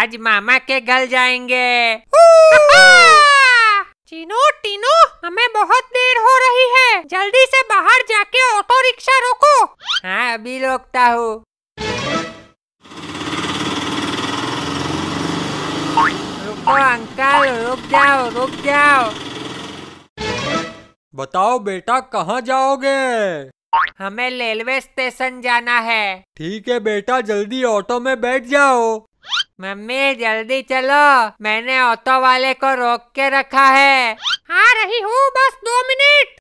आज मामा के घर जाएंगे। टीनो टीनो, हमें बहुत देर हो रही है, जल्दी से बाहर जाके ऑटो रिक्शा रोको। हाँ अभी रोकता हूँ। रुको अंकल, रुक जाओ रुक जाओ। बताओ बेटा कहाँ जाओगे? हमें रेलवे स्टेशन जाना है। ठीक है बेटा, जल्दी ऑटो में बैठ जाओ। मम्मी जल्दी चलो, मैंने ऑटो वाले को रोक के रखा है। आ रही हूँ, बस 2 मिनट।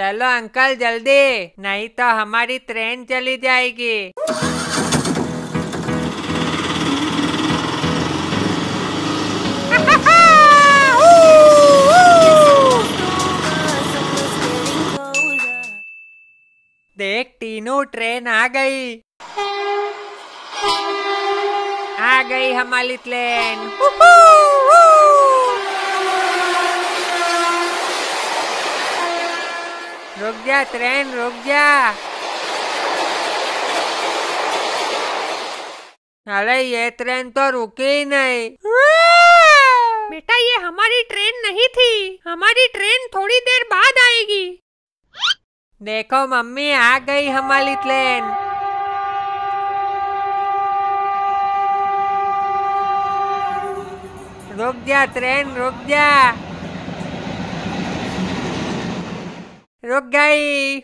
चलो अंकल जल्दी, नहीं तो हमारी ट्रेन चली जाएगी। देख टीनू, ट्रेन आ गई, आ गई हमारी ट्रेन। रुक जा ट्रेन, रुक जा। अरे ये ट्रेन तो रुकी ही नहीं। बेटा ये हमारी ट्रेन नहीं थी, हमारी ट्रेन थोड़ी देर बाद आएगी। देखो मम्मी, आ गई हमारी ट्रेन। रुक जा ट्रेन, रुक जा। रुक गई।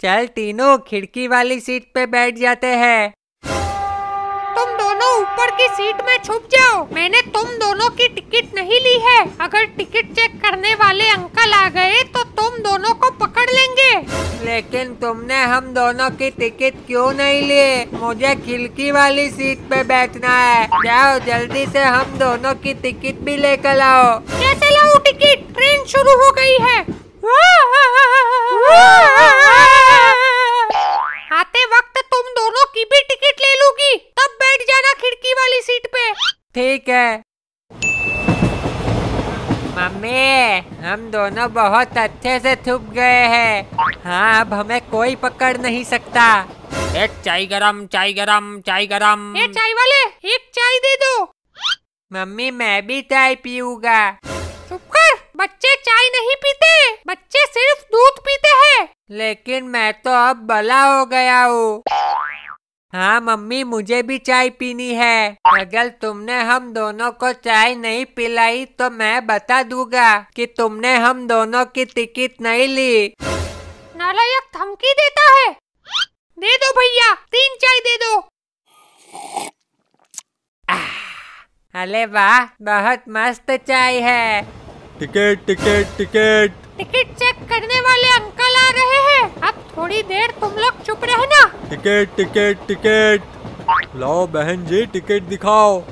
चल तीनों खिड़की वाली सीट पे बैठ जाते हैं। तुम दोनों ऊपर की सीट में छुप जाओ, मैंने तुम दोनों की टिकट नहीं ली है। अगर टिकट चेक करने वाले अंकल आ गए तो तुम दोनों को पकड़ लेंगे। लेकिन तुमने हम दोनों की टिकट क्यों नहीं ली? मुझे खिड़की वाली सीट पे बैठना है। जाओ जल्दी से हम दोनों की टिकट भी लेकर आओ। कैसे लाऊं टिकट? ट्रेन शुरू हो गई है। आते वक्त तुम दोनों की भी टिकट ले लूंगी, तब बैठ जाना खिड़की वाली सीट पे। ठीक है। मम्मी हम दोनों बहुत अच्छे से छुप गए हैं। हाँ अब हमें कोई पकड़ नहीं सकता। एक चाय गरम, चाय गरम, चाय गरम। ये चाय वाले, एक चाय दे दो। मम्मी मैं भी चाय पीऊंगा। चुप कर, बच्चे चाय नहीं पीते, बच्चे सिर्फ दूध पीते हैं। लेकिन मैं तो अब बला हो गया हूँ। हाँ मम्मी मुझे भी चाय पीनी है। अगर तुमने हम दोनों को चाय नहीं पिलाई तो मैं बता दूंगा कि तुमने हम दोनों की टिकट नहीं ली। नालायक धमकी देता है। दे दो भैया, 3 चाय दे दो। अरे वाह, बहुत मस्त चाय है। Ticket ticket ticket. Ticket check करने वाले अंकल आ रहे हैं, अब थोड़ी देर तुम लोग चुप रहना। Ticket ticket ticket. लाओ बहन जी टिकट दिखाओ।